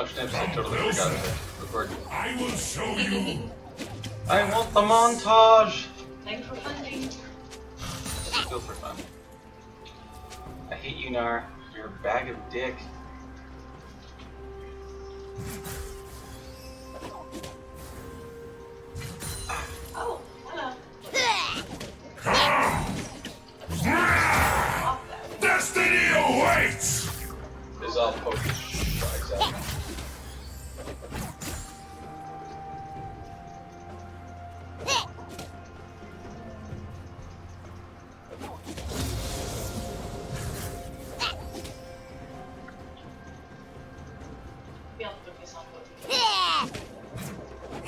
touched him, so I totally forgot about it. I will show you. I want the montage. Thanks for funding. Still for fun. I hate you, Gnar. You're a bag of dick. Oh, hello. Destiny awaits! Is all focused.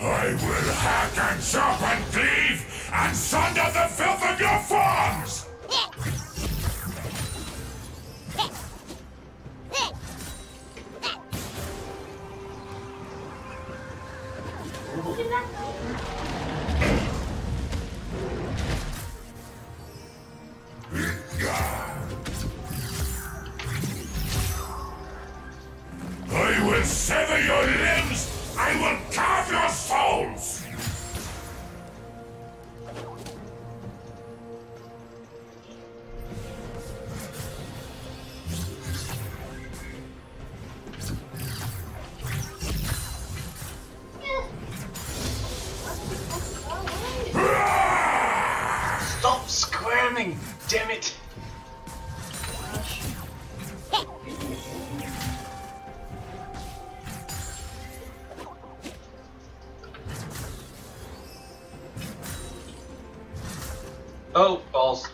I will hack and chop and cleave and sunder the filth of your forms! I will sever your limbs! I will carve your souls! Stop squirming, damn it! Oh, balls.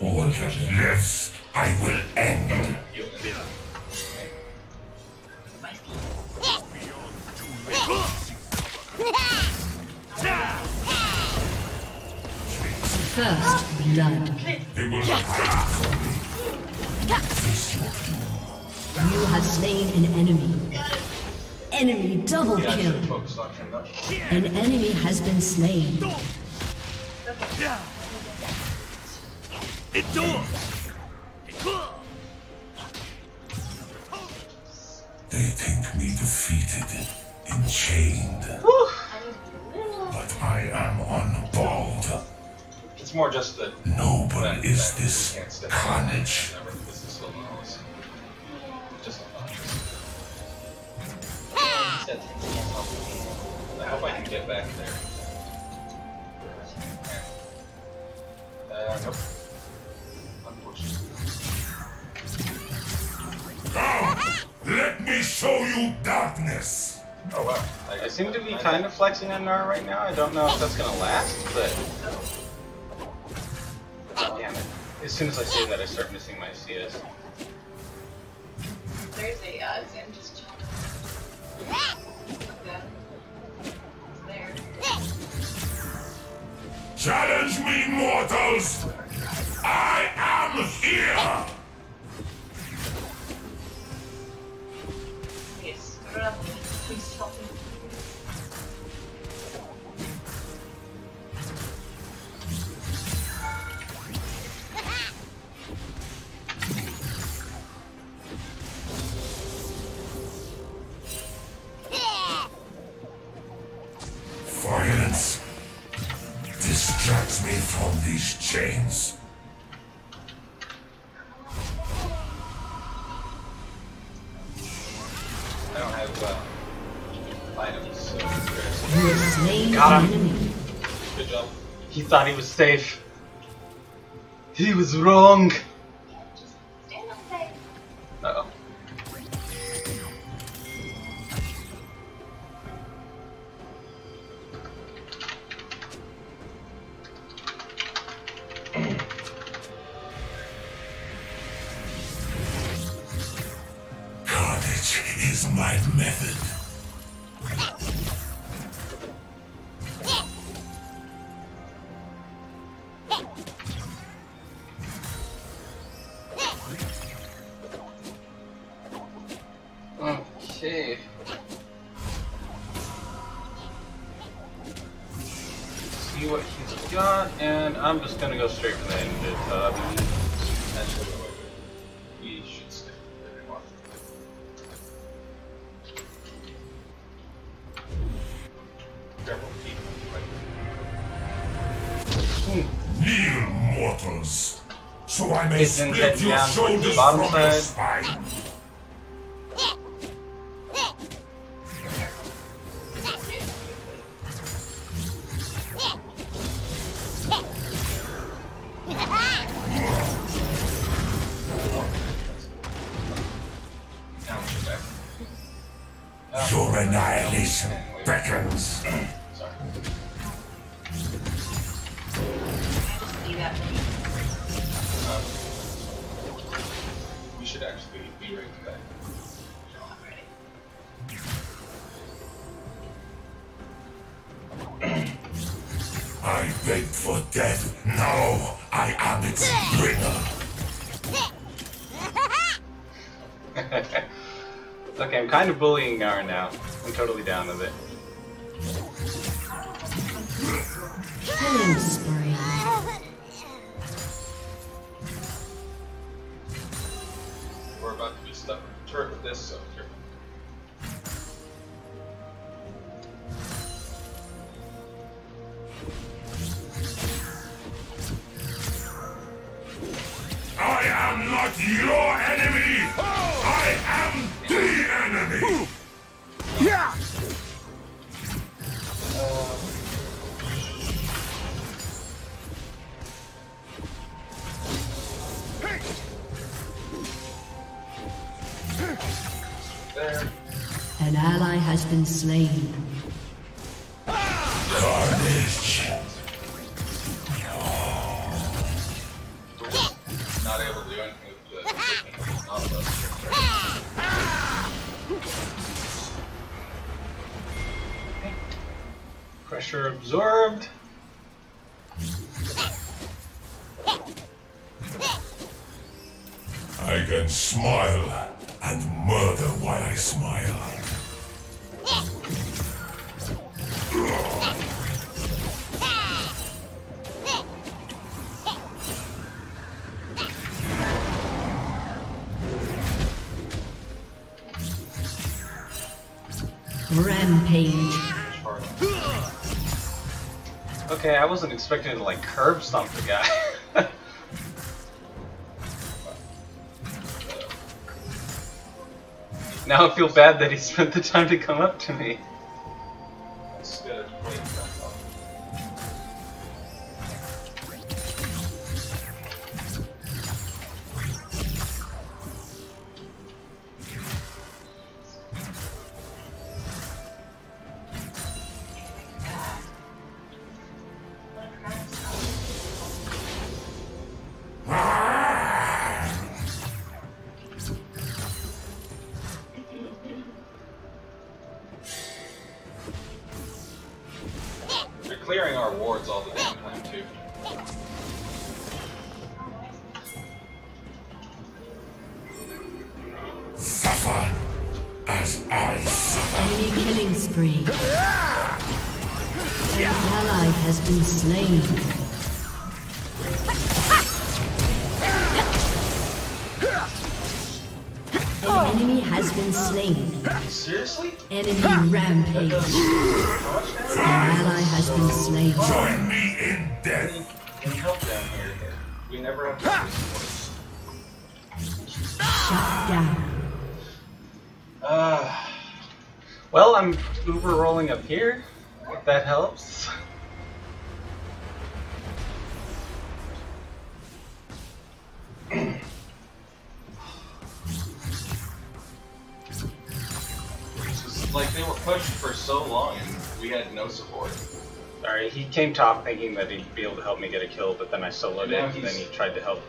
All that lives, I will end. You will be first blood. They will not fight for me. You have slain an enemy. Enemy double kill. An enemy has been slain. It does. They think me defeated, enchained, but I am unballed. It's more just that noble is this carnage. I hope I can get back there. Nope. Now, let me show you darkness! Oh wow. I seem to be kind of flexing on Gnar right now. I don't know if that's gonna last, but... Oh, damn it. As soon as I say that, I start missing my CS. There's a Zim just... Look at that. It's there. Challenge me, mortals! I am here! Yes, grab me. Please help me. Distracts me from these chains. I don't have items, so it's very... Got him. Good job. He thought he was safe. He was wrong. Is my method. Okay. See what he's got, and I'm just gonna go straight for the end of it. That's what we should stay. Kneel, mortals, so I may split your shoulders from your spine. Your annihilation beckons. We should actually be right back. I beg for death. Now I am its bringer. Okay, I'm kind of bullying Gnar now. I'm totally down with it. We're about to be stuck with the turret with this, so here. I am not your enemy! I am the enemy! Yeah! There. An ally has been slain. Carnage! Not able to do anything with the okay. Pressure absorbed. I can smile and murder while I smile. Rampage. Okay, I wasn't expecting to like curb stomp the guy. Now I feel bad that he spent the time to come up to me. Clearing our wards all the damn time too. Suffer as I suffer. Enemy killing spree. An ally has been slain. Enemy has been slain. Seriously? Enemy rampage. An ally has been slain. Join me in death. Can help down here. We never have to shut down. Well, I'm uber rolling up here, if that helps. Like, they were pushed for so long, and we had no support. Sorry, he came top thinking that he'd be able to help me get a kill, but then I soloed him, and then he tried to help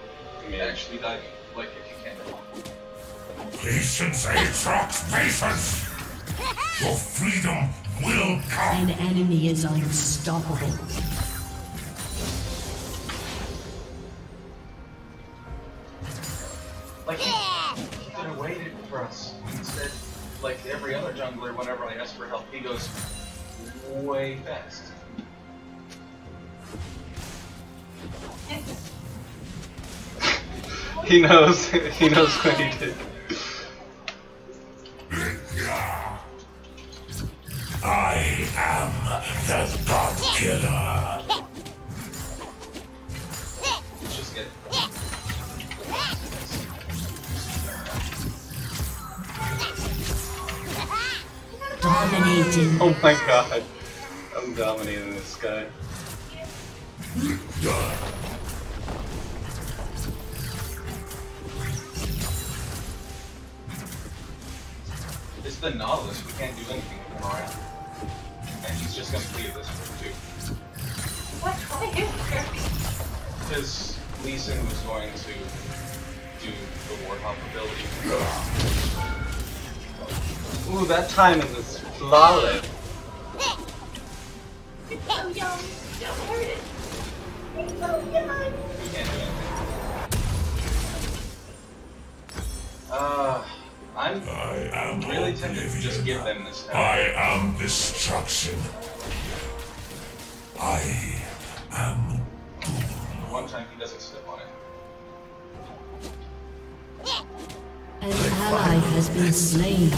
me. Actually died, like, if you can. Patience, Aatrox, patience! Your freedom will come! An enemy is unstoppable. Like, he could have waited for us. Instead, like every other jungler, whenever I ask for help, he goes way fast. He knows what he did. I am the God Killer. Dominating. Oh my god. I'm dominating this guy. It's the Nautilus, we can't do anything with him around. And he's just gonna clear this one too. What? Why is there? Because Lee Sin was going to do the War Hump ability. Ooh, that timing is flawless. It's so young. Don't hurt it. It's so young. We can't do anything. I'm really tempted to just give them this time. I am destruction. I am doom. One time he doesn't step on it. An ally has been slain.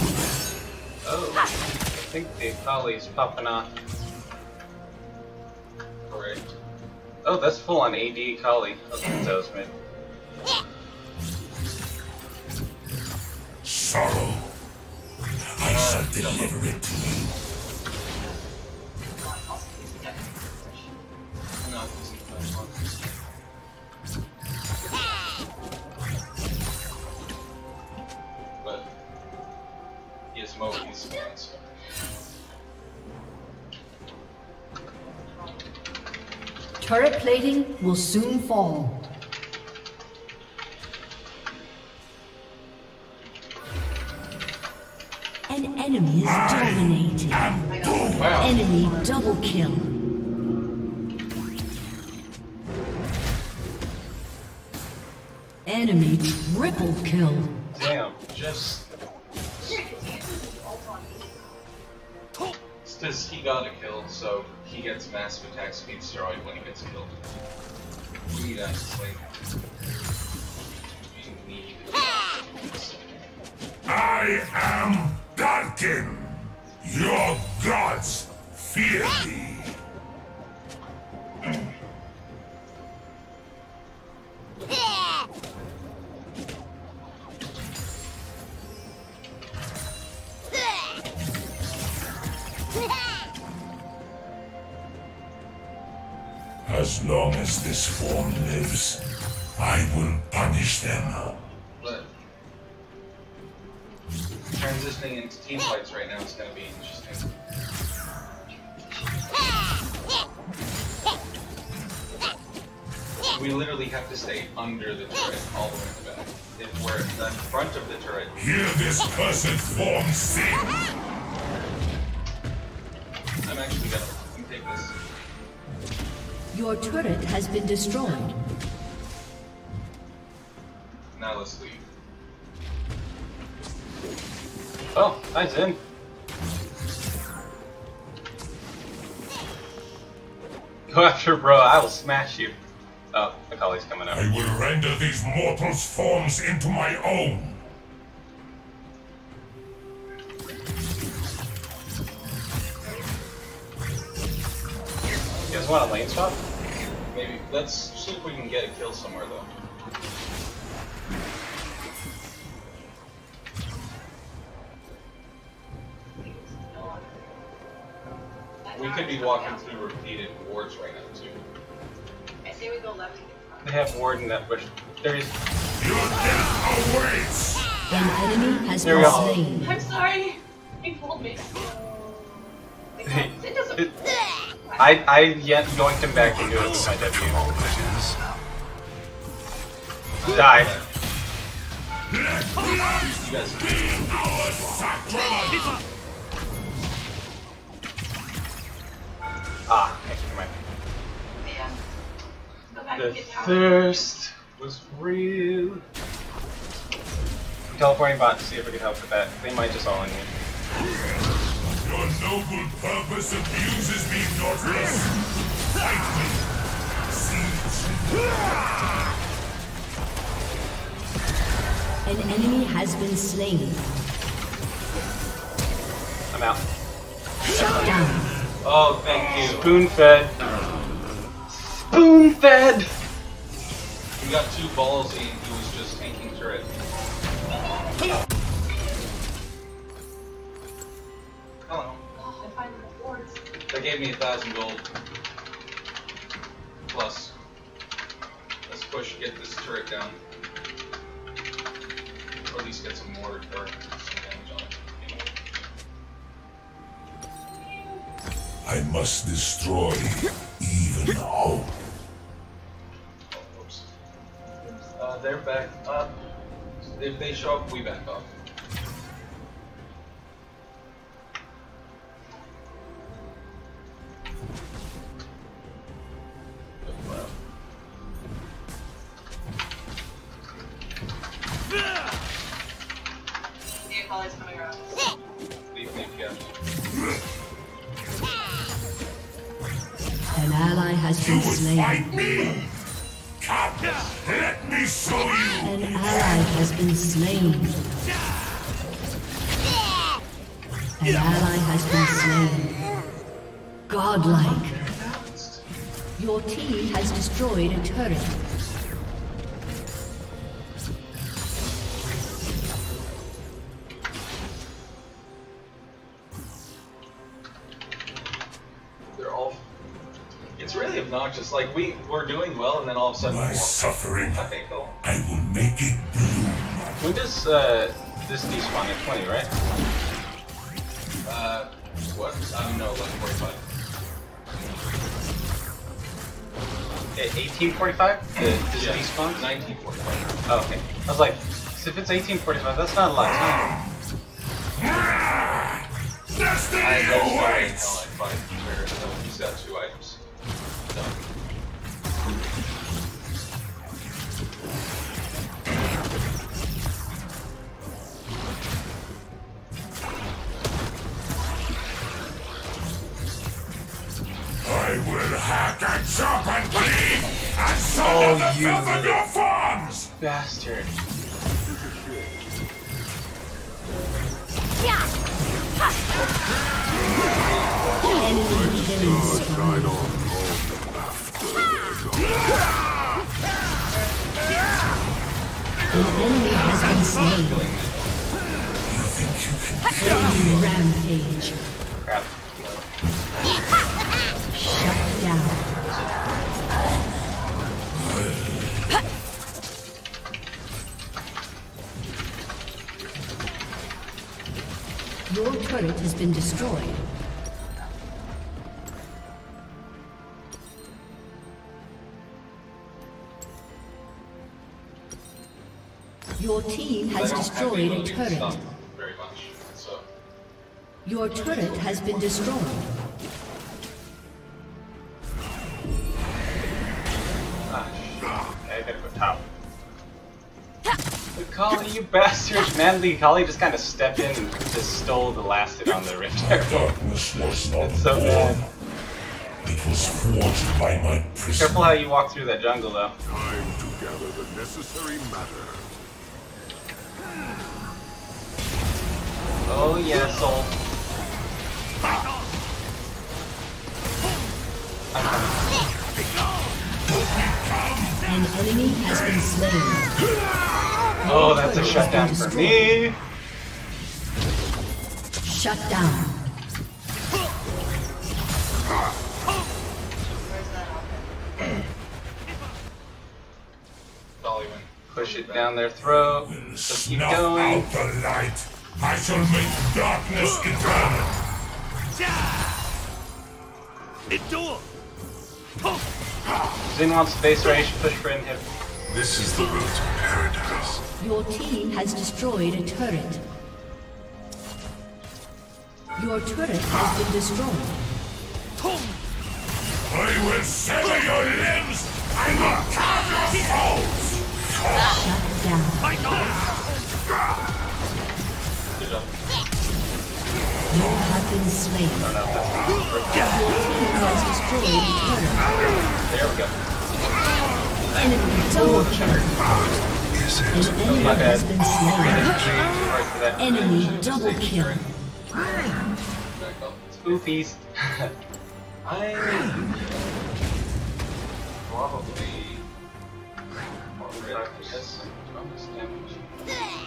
Oh, I think the volley's popping off. Alright. Oh, that's full on AD Kali. Okay, that was mid. Sorrow. I shall deliver it to you. But he has more experience. Turret plating will soon fall. An enemy is dominating. Wow. Enemy double kill. Enemy triple kill. Damn, just... It's just he got a kill, so he gets massive attack speed steroid when he gets killed. We need that slave. We need... I am... Darken! Your gods fear me! As long as this form lives, I will punish them. Transitioning into team fights right now is going to be interesting. We literally have to stay under the turret all the way in the back. If we're in the front of the turret... Hear this cursed form sing! I'm actually going to take this. Your turret has been destroyed. Now let's leave. Oh, nice in. Go after bro, I will smash you. Oh, the Kali's coming up. I will render these mortals' forms into my own. You guys want a lane swap? Maybe. Let's see if we can get a kill somewhere though. We could be walking through repeated wards right now, too. I say we go left. They have ward in that bush. There is. Your death awaits! An enemy has been slain. I'm sorry. He pulled me. It doesn't. I yet yoinked him back into it with my W. Die. You guys are dead. Ah, never mind. Yeah. The thirst was real. Teleporting bot, see if we can help with that. They might just all in here. Your noble purpose abuses me, Nautilus. Fight me. Siege. An enemy has been slain. I'm out. Shut down. Oh, thank you. Spoon-fed. Spoon-fed! We got two ballsy and he was just tanking turret. Hello. They gave me 1,000 gold. Plus. Let's push, get this turret down. Or at least get some mortar or some damage on it. I must destroy even hope. Oh, oops. They're back up. If they show up, we back up. Godlike. Your team has destroyed a turret. They're all... It's really obnoxious. Like, we're doing well, and then all of a sudden... My suffering, I will make it bloom. When does this despawn at 20, right? What? I don't know, like 45. At 1845? Does it despawn? 1945. Oh, okay. I was like, so if it's 1845, that's not a lot of time. Destiny awaits! I find so he's got 2 items. Done. I will hack and chop and bleed and summon the filth of your forms! Bastard. The enemy has been slain. You think you can rampage. Crap. Shut down. Your turret has been destroyed. Your team has destroyed a turret. Your turret has been destroyed. Kali, you bastards! Manly Kali just kind of stepped in and just stole the last hit on the rift. Darkness was not so bad. It was forged by my prison. Careful how you walk through that jungle, though. Time to gather the necessary matter. Oh yeah, soul. An enemy has been slain. Oh, that's a shutdown for me! Shut down. Push it down their throat. Just keep going. Snuff out the light. I shall make darkness eternal. Zin wants face rage. Push for him. This is the road to paradise. Your team has destroyed a turret. Your turret has been destroyed. I will sever your limbs! I will carve your souls! Shut down. You have been slain. Your team has destroyed a turret. There we go. Enemy torture. Is it? An enemy has been slain. Enemy double kill. Spoofies. I probably yes, tremendous damage.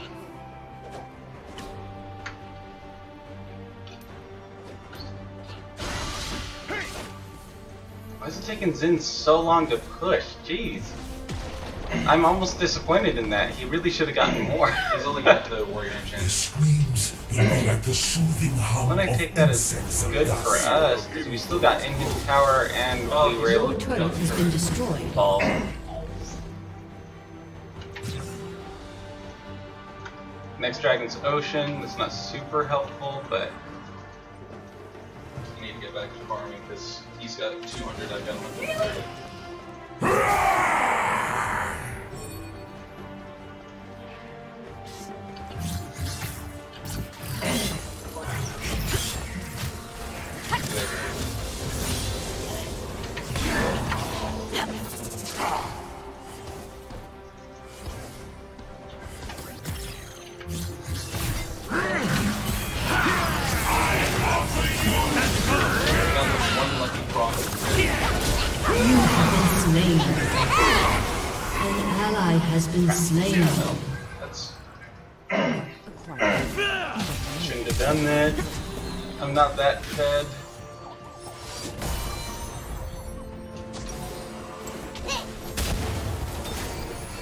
Why is it taking Zin so long to push? Jeez. I'm almost disappointed in that. He really should have gotten more. He's only got the warrior engine. The screams blew like the soothing howl of insects and dust. When I take that as good for us, because we still got engine power and we were able to jump through balls. Next dragon's ocean. That's not super helpful, but you need to get back to farming because he's got 200. I've got 130.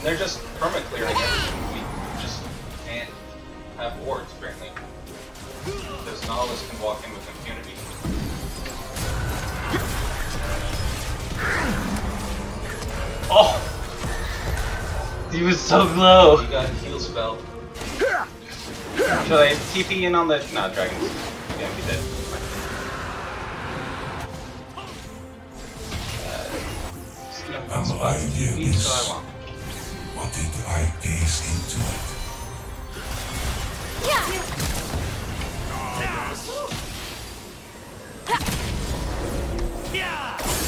They're just perma-clearing everything. We just can't have wards, apparently. Those Nautilus can walk in with impunity. Oh! He was so low! He got a heal spell. Should I TP in on the... Nah, dragons. Yeah, he's dead. I want. What did I gaze into it?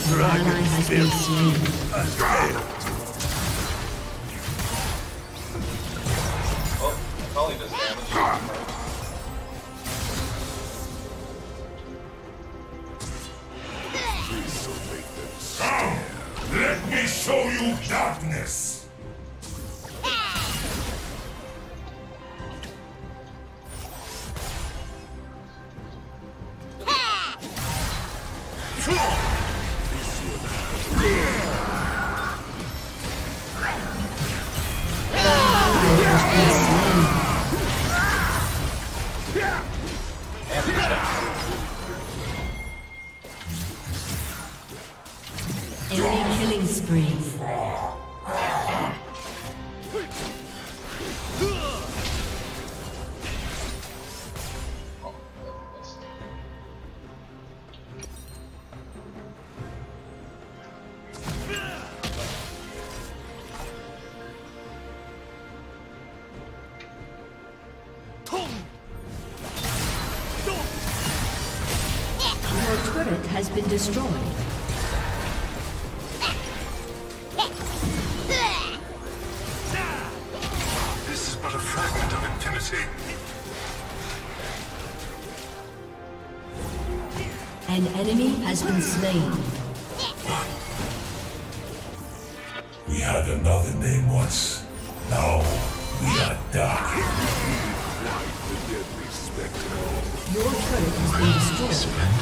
Dragon has been slain. Oh, Kali does damage. Now, let me show you darkness. Has been destroyed. This is but a fragment of infinity. An enemy has been slain. We had another name once. Now we are dark. Your turret has been destroyed.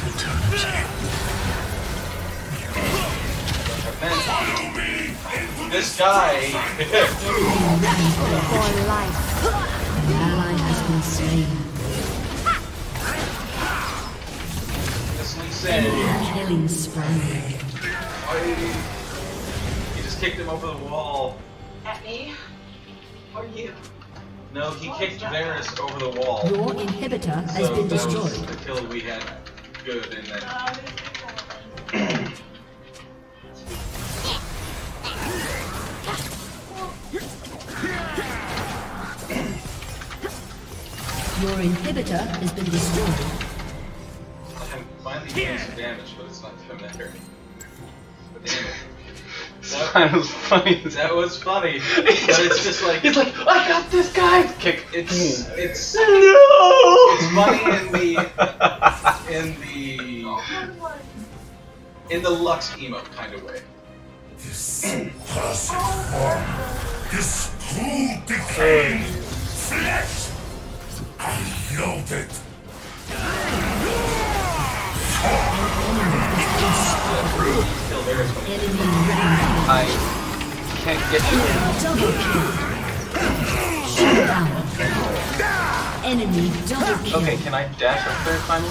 This guy! For life. An ally has been slain. That's what he said. Killing spree. He just kicked him over the wall. At me? Or you? No, he kicked Varus over the wall. Your inhibitor has been destroyed. That was the kill we had. Good in that. Your inhibitor has been destroyed. I'm finally doing some damage, but it's not familiar. But damn it. That was funny. That was funny. But it's just like he's like, I got this guy. Kick. It's no. It's funny in the Lux emote kind of way. This cursed form, this cruel decay, flesh. I love it. Kill There is one. I can't get you. Enemy double kill. Okay, can I dash up there finally?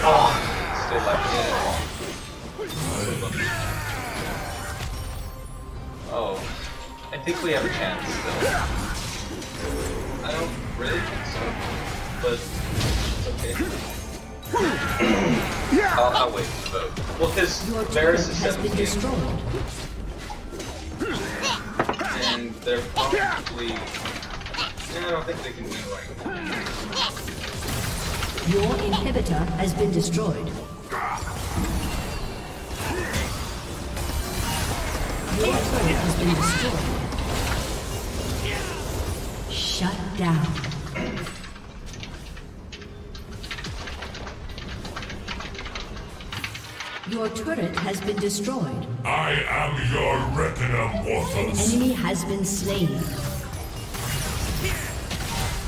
Oh, still left. Oh. I think we have a chance still. I don't really think so, but it's okay. I'll wait for the vote. Well, because Varus is 17. And they're probably... I don't think they can win right now. Your inhibitor has been destroyed. Your turret has been destroyed. Shut down. Your turret has been destroyed. I am your retinum mortals. An enemy has been slain.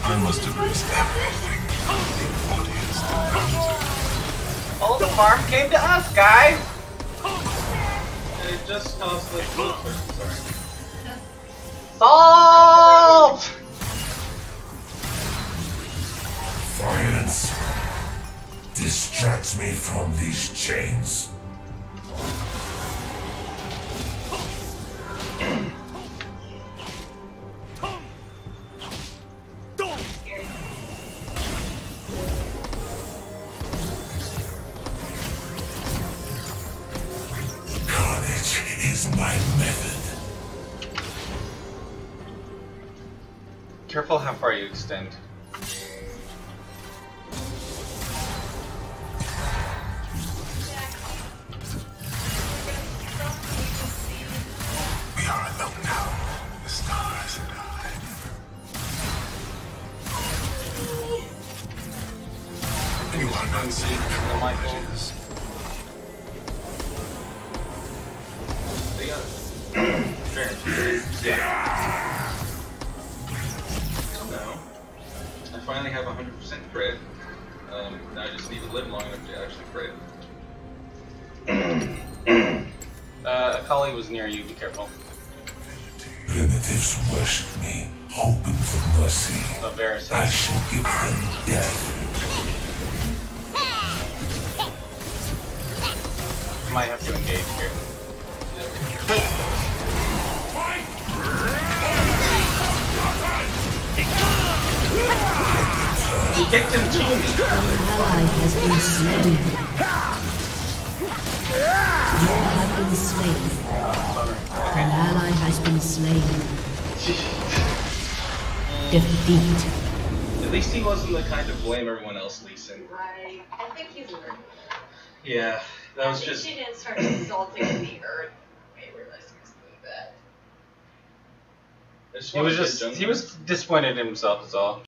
I must have missed everything. The audience did not. All the farm came to us, guys. It just cost like Salt! Violence distracts me from these chains. Careful how far you extend. We are alone now. The stars and I. You are not safe from the mines. They are. I finally have 100% crit. Now I just need to live long enough to actually crit. Akali was near you, be careful. Primitives worship me, hoping for mercy. I shall give them death. Might have to engage here. He kicked him to me! Our ally has been slain. You have been slain. An ally has been slain. Defeat. At least he wasn't the kind to blame everyone else, Lee Sin. I think he's learned. Yeah, that was just... She didn't start insulting the earth. I realized he was doing that. He was disappointed in himself, is all.